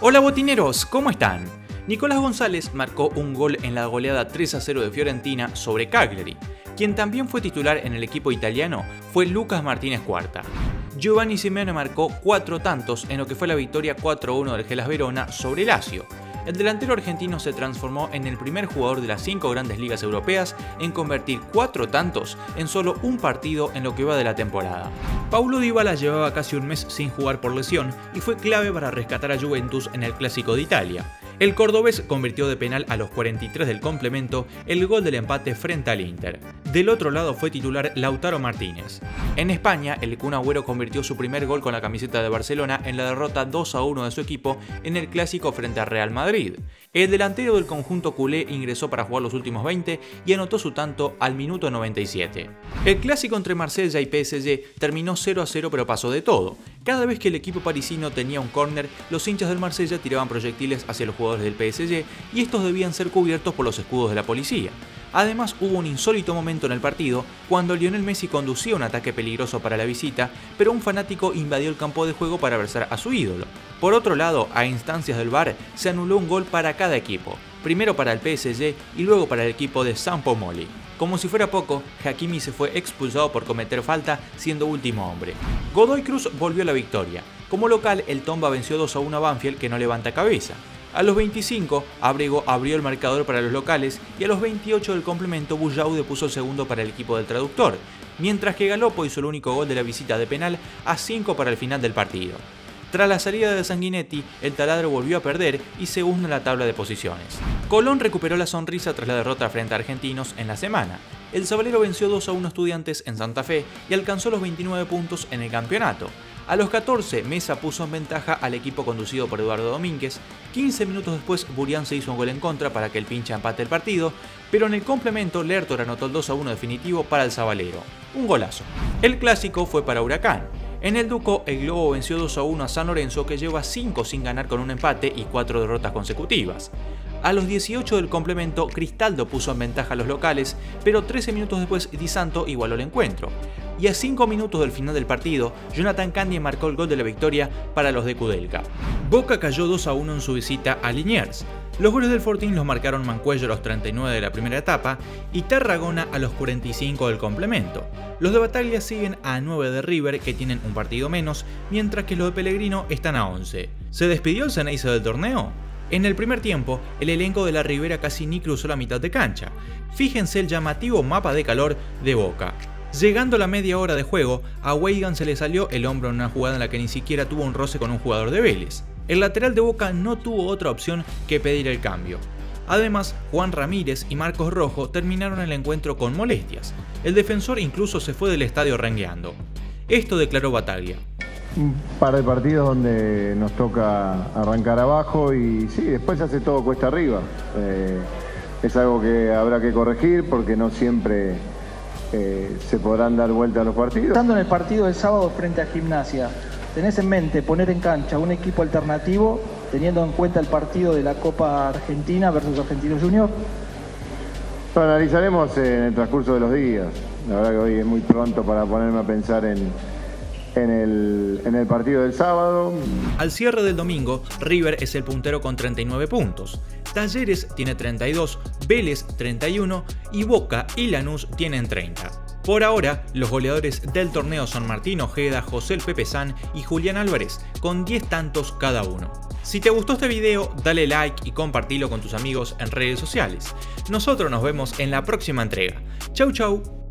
Hola botineros, ¿cómo están? Nicolás González marcó un gol en la goleada 3-0 de Fiorentina sobre Cagliari. Quien también fue titular en el equipo italiano fue Lucas Martínez Quarta. Giovanni Simeone marcó 4 tantos en lo que fue la victoria 4-1 del Hellas Verona sobre Lazio. El delantero argentino se transformó en el primer jugador de las 5 grandes ligas europeas en convertir 4 tantos en solo un partido en lo que va de la temporada. Paulo Dybala llevaba casi un mes sin jugar por lesión y fue clave para rescatar a Juventus en el Clásico de Italia. El cordobés convirtió de penal a los 43 del complemento el gol del empate frente al Inter. Del otro lado fue titular Lautaro Martínez. En España, el Kun Agüero convirtió su primer gol con la camiseta de Barcelona en la derrota 2-1 de su equipo en el Clásico frente al Real Madrid. El delantero del conjunto culé ingresó para jugar los últimos 20 y anotó su tanto al minuto 97. El Clásico entre Marsella y PSG terminó 0-0 pero pasó de todo. Cada vez que el equipo parisino tenía un córner, los hinchas del Marsella tiraban proyectiles hacia los jugadores del PSG y estos debían ser cubiertos por los escudos de la policía. Además, hubo un insólito momento en el partido cuando Lionel Messi conducía un ataque peligroso para la visita, pero un fanático invadió el campo de juego para versar a su ídolo. Por otro lado, a instancias del VAR, se anuló un gol para cada equipo, primero para el PSG y luego para el equipo de Sampdoria. Como si fuera poco, Hakimi se fue expulsado por cometer falta siendo último hombre. Godoy Cruz volvió a la victoria. Como local, el Tomba venció 2-1 a Banfield, que no levanta cabeza. A los 25, Abrego abrió el marcador para los locales y a los 28 del complemento Bujaude puso el segundo para el equipo del traductor, mientras que Galopo hizo el único gol de la visita de penal a 5 para el final del partido. Tras la salida de Sanguinetti, el taladro volvió a perder y se hunde en la tabla de posiciones. Colón recuperó la sonrisa tras la derrota frente a Argentinos en la semana. El Sabalero venció 2-1 a Estudiantes en Santa Fe y alcanzó los 29 puntos en el campeonato. A los 14, Mesa puso en ventaja al equipo conducido por Eduardo Domínguez. 15 minutos después, Burián se hizo un gol en contra para que el pincha empate el partido, pero en el complemento, Lertor anotó el 2-1 definitivo para el Sabalero. Un golazo. El clásico fue para Huracán. En el Duco, el Globo venció 2-1 a San Lorenzo, que lleva 5 sin ganar con un empate y 4 derrotas consecutivas. A los 18 del complemento, Cristaldo puso en ventaja a los locales, pero 13 minutos después Di Santo igualó el encuentro. Y a 5 minutos del final del partido, Jonathan Candy marcó el gol de la victoria para los de Kudelka. Boca cayó 2-1 en su visita a Liniers. Los goles del Fortín los marcaron Mancuello a los 39 de la primera etapa y Tarragona a los 45 del complemento. Los de Battaglia siguen a 9 de River, que tienen un partido menos, mientras que los de Pellegrino están a 11. ¿Se despidió el Ceneice del torneo? En el primer tiempo, el elenco de la Ribera casi ni cruzó la mitad de cancha. Fíjense el llamativo mapa de calor de Boca. Llegando a la media hora de juego, a Weigand se le salió el hombro en una jugada en la que ni siquiera tuvo un roce con un jugador de Vélez. El lateral de Boca no tuvo otra opción que pedir el cambio. Además, Juan Ramírez y Marcos Rojo terminaron el encuentro con molestias. El defensor incluso se fue del estadio rengueando. Esto declaró Battaglia. Un par de partidos donde nos toca arrancar abajo y sí, después hace todo cuesta arriba. Es algo que habrá que corregir porque no siempre se podrán dar vuelta a los partidos. Estando en el partido del sábado frente a Gimnasia, ¿tenés en mente poner en cancha un equipo alternativo teniendo en cuenta el partido de la Copa Argentina versus Argentinos Juniors? Lo analizaremos en el transcurso de los días. La verdad que hoy es muy pronto para ponerme a pensar en el partido del sábado. Al cierre del domingo, River es el puntero con 39 puntos. Talleres tiene 32, Vélez 31 y Boca y Lanús tienen 30. Por ahora, los goleadores del torneo son Martín Ojeda, José el Pepe San y Julián Álvarez, con 10 tantos cada uno. Si te gustó este video, dale like y compartilo con tus amigos en redes sociales. Nosotros nos vemos en la próxima entrega. Chau chau.